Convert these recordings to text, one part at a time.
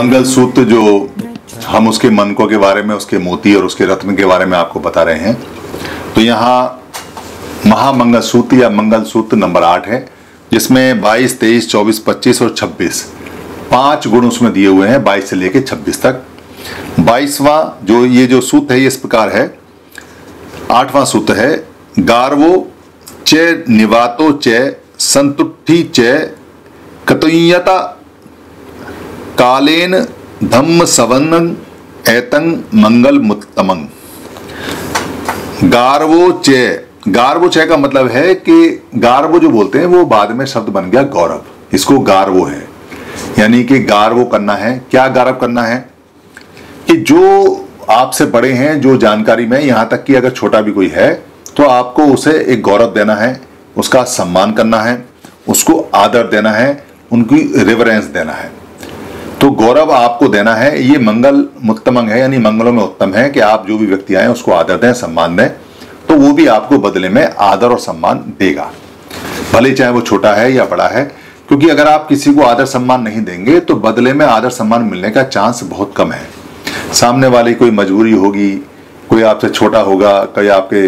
मंगलसूत्र जो हम उसके मनकों के बारे में, उसके मोती और उसके रत्न के बारे में आपको बता रहे हैं, तो यहाँ महामंगलसूत्र या मंगलसूत्र नंबर 8 है, जिसमें 22, 23, 24, 25 और 26 पांच गुण उसमें दिए हुए हैं 22 से लेकर 26 तक। 22वां जो ये जो सूत्र है ये इस प्रकार है, 8वां सूत्र है गार्वो च निवातो च संतुष्टि च कतुयता कालेन धम्म सवन्न एतंग मंगल मुत्तमं। गार्वो चे, गार्वो चे का मतलब है कि गार्वो जो बोलते हैं वो बाद में शब्द बन गया गौरव, इसको गार्वो है, यानी कि गार्वो करना है। क्या गार्व करना है कि जो आपसे बड़े हैं, जो जानकारी में, यहाँ तक कि अगर छोटा भी कोई है तो आपको उसे एक गौरव देना है, उसका सम्मान करना है, उसको आदर देना है, उनकी रिवरेंस देना है। तो गौरव आपको देना है, ये मंगल मुत्तमंग है, यानी मंगलों में उत्तम है कि आप जो भी व्यक्ति आए उसको आदर दें, सम्मान दें, तो वो भी आपको बदले में आदर और सम्मान देगा, भले चाहे वो छोटा है या बड़ा है। क्योंकि अगर आप किसी को आदर सम्मान नहीं देंगे तो बदले में आदर सम्मान मिलने का चांस बहुत कम है। सामने वाले कोई मजबूरी होगी, कोई आपसे छोटा होगा, कोई आपके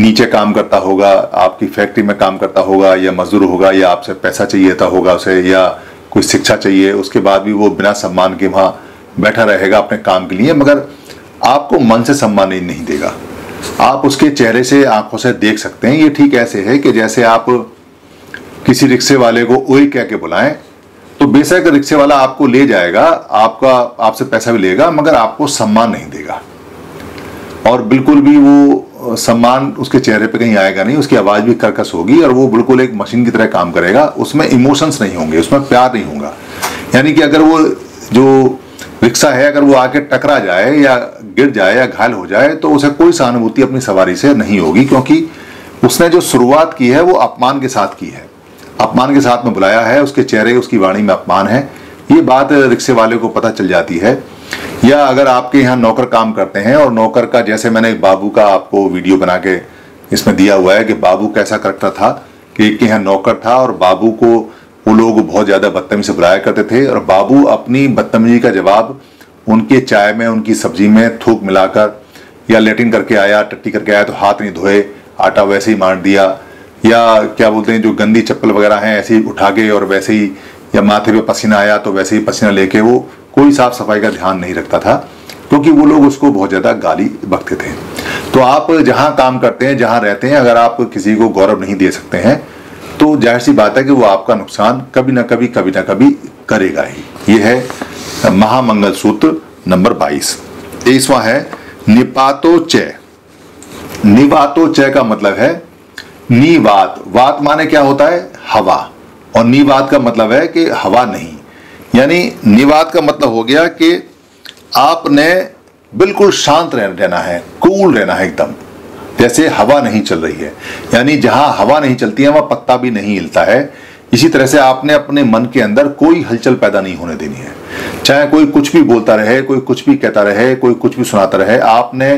नीचे काम करता होगा, आपकी फैक्ट्री में काम करता होगा या मजदूर होगा, या आपसे पैसा चाहिए था होगा उसे, या कोई शिक्षा चाहिए, उसके बाद भी वो बिना सम्मान के वहाँ बैठा रहेगा अपने काम के लिए, मगर आपको मन से सम्मान नहीं देगा। आप उसके चेहरे से, आंखों से देख सकते हैं। ये ठीक ऐसे है कि जैसे आप किसी रिक्शे वाले को ओए कह के बुलाएं तो बेशक रिक्शे वाला आपको ले जाएगा, आपका आपसे पैसा भी लेगा, मगर आपको सम्मान नहीं देगा और बिल्कुल भी वो सम्मान उसके चेहरे पे कहीं आएगा नहीं। उसकी आवाज़ भी कर्कश होगी और वो बिल्कुल एक मशीन की तरह काम करेगा, उसमें इमोशंस नहीं होंगे, उसमें प्यार नहीं होगा। यानी कि अगर वो जो रिक्शा है, अगर वो आके टकरा जाए या गिर जाए या घायल हो जाए तो उसे कोई सहानुभूति अपनी सवारी से नहीं होगी, क्योंकि उसने जो शुरुआत की है वो अपमान के साथ की है, अपमान के साथ में बुलाया है, उसके चेहरे, उसकी वाणी में अपमान है। ये बात रिक्शे वाले को पता चल जाती है। या अगर आपके यहाँ नौकर काम करते हैं और नौकर का, जैसे मैंने बाबू का आपको वीडियो बना के इसमें दिया हुआ है कि बाबू कैसा करता था, कि एक यहाँ नौकर था और बाबू को वो लोग बहुत ज़्यादा बदतमीजी से बुलाया करते थे और बाबू अपनी बदतमीजी का जवाब उनके चाय में, उनकी सब्जी में थूक मिलाकर, या लेटिन करके आया, टट्टी करके आया तो हाथ नहीं धोए, आटा वैसे ही मार दिया, या क्या बोलते हैं जो गंदी चप्पल वगैरह हैं ऐसे ही उठा के और वैसे ही, या माथे पे पसीना आया तो वैसे ही पसीना लेके, वो कोई साफ सफाई का ध्यान नहीं रखता था, क्योंकि वो लोग उसको बहुत ज़्यादा गाली बकते थे। तो आप जहाँ काम करते हैं, जहाँ रहते हैं, अगर आप किसी को गौरव नहीं दे सकते हैं तो जाहिर सी बात है कि वो आपका नुकसान कभी ना कभी करेगा ही। ये है महामंगल सूत्र नंबर 22। 23वां है निपातो चय। निवातो चय का मतलब है निवात, वात माने क्या होता है हवा, और निवात का मतलब है कि हवा नहीं, यानी निवात का मतलब हो गया कि आपने बिल्कुल शांत रहना है, कूल रहना है एकदम, जैसे हवा नहीं चल रही है, यानी जहां हवा नहीं चलती है वहां पत्ता भी नहीं हिलता है। इसी तरह से आपने अपने मन के अंदर कोई हलचल पैदा नहीं होने देनी है, चाहे कोई कुछ भी बोलता रहे, कोई कुछ भी कहता रहे, कोई कुछ भी सुनाता रहे, आपने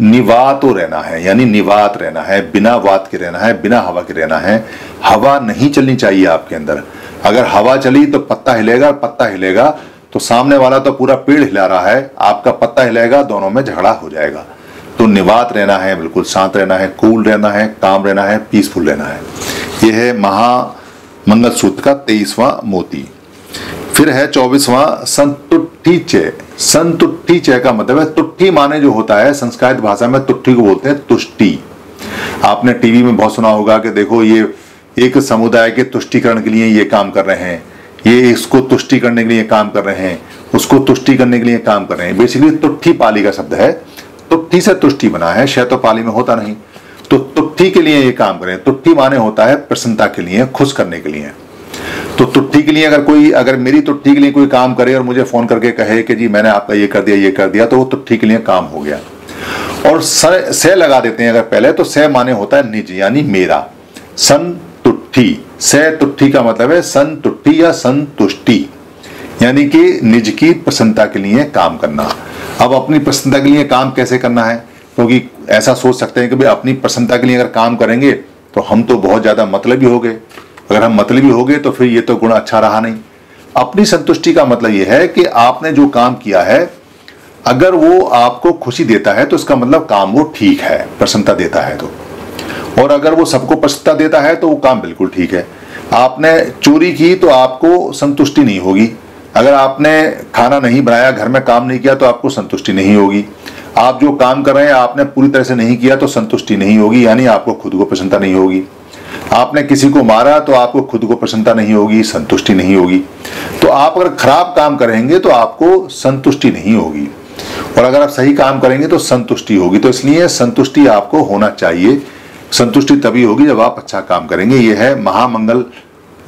निवातो रहना है, यानी निवात रहना है, बिना वात के रहना है, बिना हवा के रहना है। हवा नहीं चलनी चाहिए आपके अंदर, अगर हवा चली तो पत्ता हिलेगा, पत्ता हिलेगा तो सामने वाला तो पूरा पेड़ हिला रहा है, आपका पत्ता हिलेगा, दोनों में झगड़ा हो जाएगा। तो निवात रहना है, बिल्कुल शांत रहना है, कूल रहना है, काम रहना है, पीसफुल रहना है। यह है महामंगलसूत्र का 23वां मोती। फिर है 24वां संतुट्ठी चय। संतुट्ठी चय का मतलब है, तुट्ठी माने जो होता है संस्कृत भाषा में तुट्ठी को बोलते हैं तुष्टि। आपने टीवी में बहुत सुना होगा कि देखो ये एक समुदाय के तुष्टिकरण के लिए ये काम कर रहे हैं, ये इसको तुष्टि करने के लिए काम कर रहे हैं, उसको तुष्टि करने के लिए काम कर रहे हैं। बेसिकली तुट्ठी पाली का शब्द है, तुट्ठी से तुष्टि बना है, शय तो पाली में होता नहीं, तो तुट्ठी के लिए ये काम कर रहे हैं। तुट्ठी माने होता है प्रसन्नता के लिए, खुश करने के लिए। तो तुट्ठी के लिए अगर कोई, अगर मेरी तुट्ठी के लिए कोई काम करे और मुझे फोन करके कहे कि जी मैंने आपका ये कर दिया तो वो तुट्ठी के लिए काम हो गया। और से लगा देते हैं अगर पहले, तो से माने होता है निज, यानी मेरा। सन तुट्ठी, से तुट्ठी का मतलब है संतुट्ठी या संतुष्टि, यानी कि निज की प्रसन्नता के लिए काम करना। अब अपनी प्रसन्नता के लिए काम कैसे करना है, क्योंकि तो ऐसा सोच सकते हैं कि भाई अपनी प्रसन्नता के लिए अगर काम करेंगे तो हम तो बहुत ज़्यादा मतलबी हो गए, अगर हम मतलबी हो गए तो फिर ये तो गुण अच्छा रहा नहीं। अपनी संतुष्टि का मतलब यह है कि आपने जो काम किया है अगर वो आपको खुशी देता है तो इसका मतलब काम वो ठीक है, प्रसन्नता देता है तो, और अगर वो सबको प्रसन्नता देता है तो वो काम बिल्कुल ठीक है। आपने चोरी की तो आपको संतुष्टि नहीं होगी, अगर आपने खाना नहीं बनाया, घर में काम नहीं किया तो आपको संतुष्टि नहीं होगी। आप जो काम कर रहे हैं आपने पूरी तरह से नहीं किया तो संतुष्टि नहीं होगी, यानी आपको खुद को प्रसन्नता नहीं होगी। आपने किसी को मारा तो आपको खुद को प्रसन्नता नहीं होगी, संतुष्टि नहीं होगी। तो आप अगर खराब काम करेंगे तो आपको संतुष्टि नहीं होगी, और अगर आप सही काम करेंगे तो संतुष्टि होगी। तो इसलिए संतुष्टि आपको होना चाहिए, संतुष्टि तभी होगी जब आप अच्छा काम करेंगे। यह है महामंगल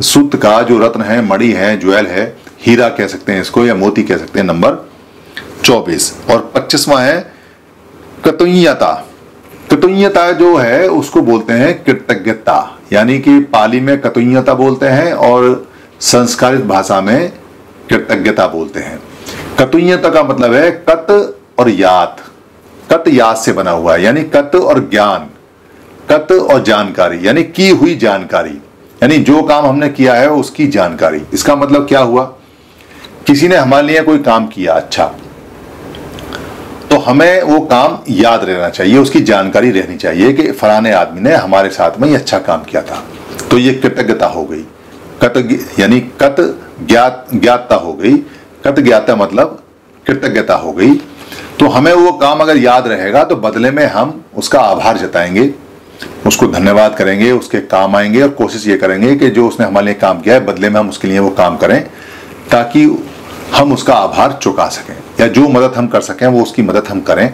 सूत्र का जो रत्न है, मणि है, ज्वेल है, हीरा कह सकते हैं इसको या मोती कह सकते हैं, नंबर 24। और 25वां है कृतज्ञता। कृतज्ञता जो है उसको बोलते हैं कृतज्ञता, यानी कि पाली में कृतज्ञता बोलते हैं और संस्कृत भाषा में कृतज्ञता बोलते हैं। कृतज्ञता का मतलब है कत और यात, कत याद से बना हुआ है, यानी कत और ज्ञान, कत और जानकारी, यानी की हुई जानकारी, यानी जो काम हमने किया है उसकी जानकारी। इसका मतलब क्या हुआ, किसी ने हमारे लिए कोई काम किया अच्छा, तो हमें वो काम याद रहना चाहिए, उसकी जानकारी रहनी चाहिए कि फलाने आदमी ने हमारे साथ में ये अच्छा काम किया था, तो ये कृतज्ञता हो गई। कृत यानी कत ज्ञातता हो गई, कत ज्ञातता मतलब कृतज्ञता हो गई। तो हमें वो काम अगर याद रहेगा तो बदले में हम उसका आभार जताएंगे, उसको धन्यवाद करेंगे, उसके काम आएंगे, और कोशिश ये करेंगे कि जो उसने हमारे लिए काम किया है बदले में हम उसके लिए वो काम करें ताकि हम उसका आभार चुका सकें, या जो मदद हम कर सकें वो उसकी मदद हम करें।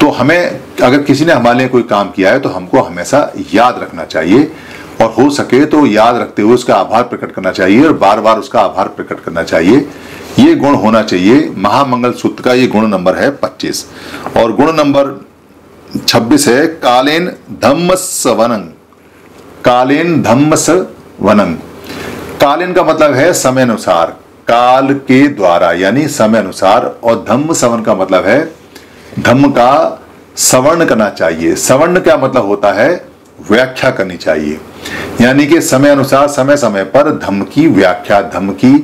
तो हमें अगर किसी ने हमारे लिए कोई काम किया है तो हमको हमेशा याद रखना चाहिए, और हो सके तो याद रखते हुए उसका आभार प्रकट करना चाहिए और बार बार उसका आभार प्रकट करना चाहिए। ये गुण होना चाहिए, महामंगल सूत्र का ये गुण नंबर है 25। और गुण नंबर 26 है कालेन धम्मसवनं। कालेन धम्मसवनं, कालेन का मतलब है समय अनुसार, काल के द्वारा, यानी समय अनुसार। और धम्म सवर्ण का मतलब है धम्म का सवर्ण करना चाहिए, सवर्ण क्या मतलब होता है व्याख्या करनी चाहिए, यानी कि समय अनुसार समय समय पर धम्म की व्याख्या, धम्म की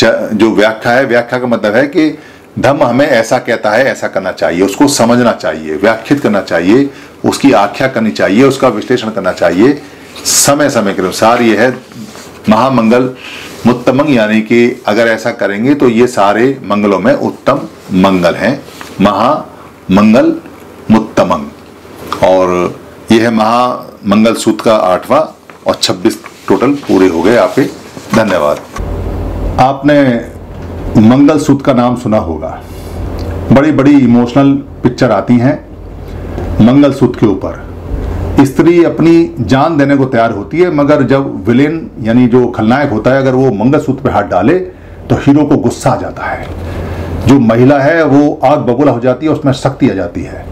जो व्याख्या है, व्याख्या का मतलब है कि धम्म हमें ऐसा कहता है ऐसा करना चाहिए, उसको समझना चाहिए, व्याख्यात करना चाहिए, उसकी आख्या करनी चाहिए, उसका विश्लेषण करना चाहिए समय समय के अनुसार। यह है महामंगल मुत्तमंग, यानी कि अगर ऐसा करेंगे तो ये सारे मंगलों में उत्तम मंगल हैं, महामंगल मुत्तमंग। और यह है महामंगल सूत्र का 8वां। और 26 टोटल पूरे हो गए आपके। धन्यवाद। आपने मंगल सूत्र का नाम सुना होगा, बड़ी बड़ी इमोशनल पिक्चर आती हैं मंगल सूत्र के ऊपर। स्त्री अपनी जान देने को तैयार होती है, मगर जब विलेन यानी जो खलनायक होता है अगर वो मंगल सूत्र पर हाथ डाले तो हीरो को गुस्सा आ जाता है, जो महिला है वो आग बबूला हो जाती है, उसमें शक्ति आ जाती है।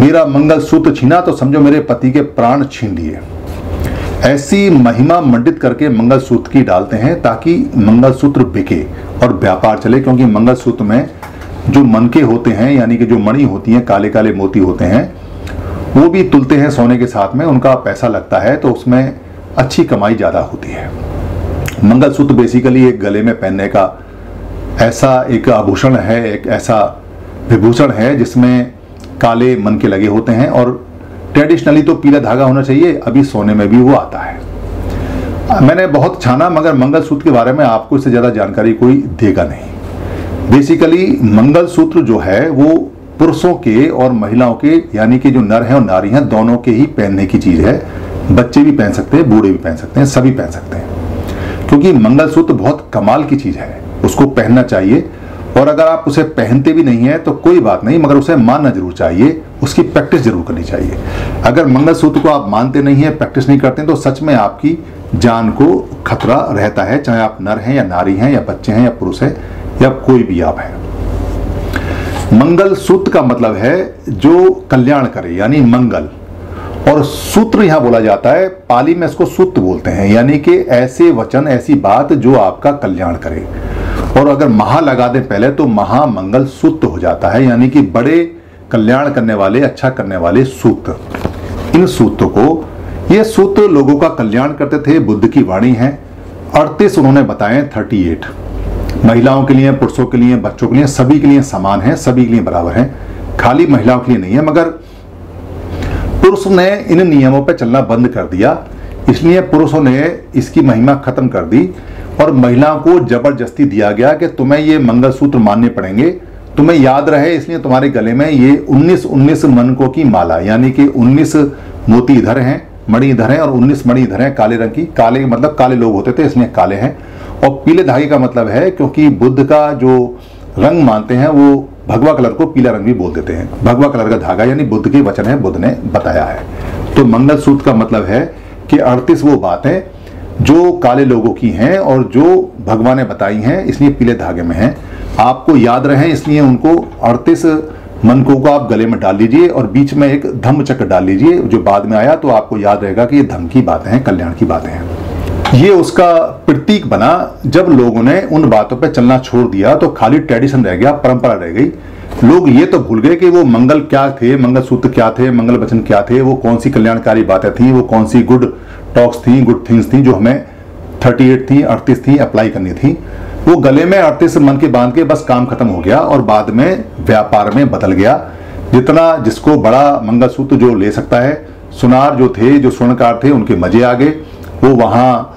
मेरा मंगल सूत्र छीना तो समझो मेरे पति के प्राण छीन लिए। ऐसी महिमा मंडित करके मंगलसूत्र की डालते हैं ताकि मंगलसूत्र बिके और व्यापार चले, क्योंकि मंगलसूत्र में जो मनके होते हैं यानी कि जो मणि होती हैं, काले काले मोती होते हैं, वो भी तुलते हैं सोने के साथ में, उनका पैसा लगता है, तो उसमें अच्छी कमाई ज़्यादा होती है। मंगलसूत्र बेसिकली एक गले में पहनने का ऐसा एक आभूषण है, एक ऐसा विभूषण है जिसमें काले मनके लगे होते हैं, और ट्रेडिशनली तो पीला धागा होना चाहिए, अभी सोने में भी वो आता है। मैंने बहुत छाना मगर मंगलसूत्र के बारे में आपको इससे ज़्यादा जानकारी कोई देगा नहीं। बेसिकली मंगलसूत्र जो है वो पुरुषों के और महिलाओं के, यानी कि जो नर हैं और नारी हैं, दोनों के ही पहनने की चीज़ है। बच्चे भी पहन सकते हैं, बूढ़े भी पहन सकते हैं, सभी पहन सकते हैं, क्योंकि मंगलसूत्र बहुत कमाल की चीज़ है, उसको पहनना चाहिए। और अगर आप उसे पहनते भी नहीं है तो कोई बात नहीं, मगर उसे मानना जरूर चाहिए, उसकी प्रैक्टिस जरूर करनी चाहिए। अगर मंगलसूत्र को आप मानते नहीं हैं, प्रैक्टिस नहीं करते हैं, तो सच में आपकी जान को खतरा रहता है, चाहे आप नर हैं या नारी हैं, या बच्चे हैं या पुरुष हैं, या कोई भी आप हैं। मंगलसूत्र का मतलब है जो कल्याण करे, यानी मंगल। और सूत्र यहाँ बोला जाता है, पाली में इसको सूत्र बोलते हैं, यानी कि ऐसे वचन, ऐसी बात जो आपका कल्याण करे। और अगर महा लगा दें पहले तो महामंगल सूत्र हो जाता है, यानी कि बड़े कल्याण करने वाले, अच्छा करने वाले सूत्र। इन सूत्रों को, ये सूत्र लोगों का कल्याण करते थे, बुद्ध की वाणी है। 38 उन्होंने बताए, 38। महिलाओं के लिए, पुरुषों के लिए, बच्चों के लिए, सभी के लिए समान है, सभी के लिए बराबर है, खाली महिलाओं के लिए नहीं है। मगर पुरुष ने इन नियमों पर चलना बंद कर दिया, इसलिए पुरुषों ने इसकी महिमा खत्म कर दी और महिलाओं को जबरदस्ती दिया गया कि तुम्हें ये मंगलसूत्र मानने पड़ेंगे, तुम्हें याद रहे, इसलिए तुम्हारे गले में ये 19-19 मनकों की माला, यानी कि 19 मोती इधर हैं, मणि इधर हैं और 19 मणि इधर हैं, काले रंग की। काले मतलब काले लोग होते थे, इसलिए काले हैं। और पीले धागे का मतलब है, क्योंकि बुद्ध का जो रंग मानते हैं वो भगवा कलर को पीला रंग भी बोल देते हैं, भगवा कलर का धागा, यानी बुद्ध के वचन है, बुद्ध ने बताया है। तो मंगलसूत्र का मतलब है कि 38 वो बातें जो काले लोगों की हैं और जो भगवान ने बताई हैं, इसलिए पीले धागे में हैं, आपको याद रहें, इसलिए उनको 38 मनकों को आप गले में डाल लीजिए और बीच में एक धम्म चक्र डाल लीजिए, जो बाद में आया, तो आपको याद रहेगा कि ये धम्म की बातें हैं, कल्याण की बातें हैं। ये उसका प्रतीक बना। जब लोगों ने उन बातों पर चलना छोड़ दिया तो खाली ट्रेडिशन रह गया, परंपरा रह गई। लोग ये तो भूल गए कि वो मंगल क्या थे, मंगलसूत्र क्या थे, मंगल वचन क्या थे, वो कौन सी कल्याणकारी बातें थी, वो कौन सी गुड टॉक्स थी, गुड थिंग्स थी, जो हमें 38 थी, 38 थी, अप्लाई करनी थी। वो गले में 38 मन के बांध के बस काम खत्म हो गया और बाद में व्यापार में बदल गया। जितना जिसको बड़ा मंगलसूत्र जो ले सकता है, सुनार जो थे, जो स्वर्णकार थे, उनके मजे आ गए, वो वहाँ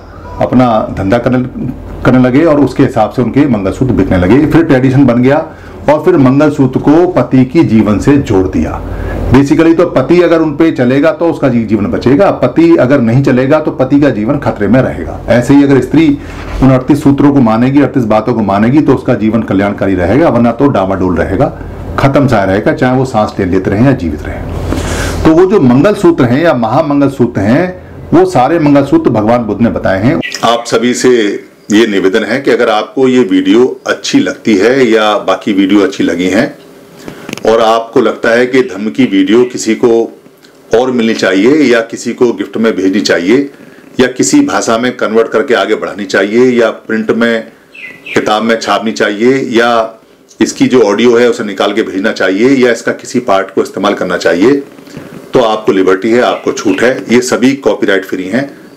अपना धंधा करने लगे और उसके हिसाब से उनके मंगलसूत्र बिकने लगे। फिर ट्रेडिशन बन गया और फिर मंगलसूत्र को पति की जीवन से जोड़ दिया। बेसिकली तो पति अगर उन पे चलेगा तो उसका जीवन बचेगा, पति अगर नहीं चलेगा तो पति का जीवन खतरे में रहेगा। ऐसे ही अगर स्त्री उन 38 सूत्रों को मानेगी, 38 बातों को मानेगी, तो उसका जीवन कल्याणकारी रहेगा, वरना तो डामाडोल रहेगा, खत्म सा रहेगा, चाहे वो सांस ले लेते रहें या जीवित रहें। तो वो जो मंगलसूत्र हैं या महामंगलसूत्र हैं, वो सारे मंगलसूत्र भगवान बुद्ध ने बताए हैं। आप सभी से ये निवेदन है कि अगर आपको ये वीडियो अच्छी लगती है या बाकी वीडियो अच्छी लगी हैं और आपको लगता है कि धम्म की वीडियो किसी को और मिलनी चाहिए या किसी को गिफ्ट में भेजनी चाहिए या किसी भाषा में कन्वर्ट करके आगे बढ़ानी चाहिए या प्रिंट में किताब में छापनी चाहिए या इसकी जो ऑडियो है उसे निकाल के भेजना चाहिए या इसका किसी पार्ट को इस्तेमाल करना चाहिए, तो आपको लिबर्टी है, आपको छूट है। ये सभी कॉपीराइट फ्री हैं।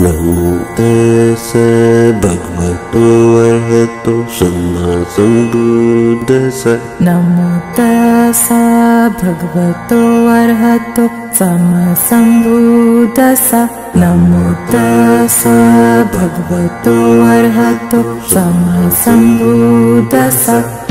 नमस्ते से भगवतो अरहतो सम्मा संबुद्धस्य। नमस्ते से भगवतो अरहतो सम्मा संबुद्धस्य। नमस्ते से भगवतो अरहतो सम्मा संबुद्धस्य।